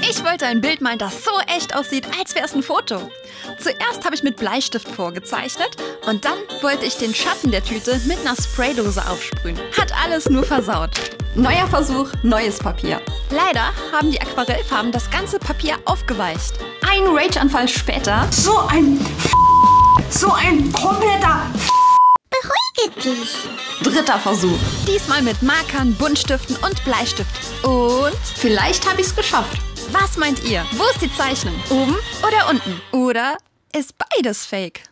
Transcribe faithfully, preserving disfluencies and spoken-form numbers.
Ich wollte ein Bild malen, das so echt aussieht, als wäre es ein Foto. Zuerst habe ich mit Bleistift vorgezeichnet und dann wollte ich den Schatten der Tüte mit einer Spraydose aufsprühen. Hat alles nur versaut. Neuer Versuch, neues Papier. Leider haben die Aquarellfarben das ganze Papier aufgeweicht. Ein Rageanfall später. So ein So ein kompletter Beruhige dich. Dritter Versuch. Diesmal mit Markern, Buntstiften und Bleistift. Und vielleicht habe ich es geschafft. Was meint ihr? Wo ist die Zeichnung? Oben oder unten? Oder ist beides fake?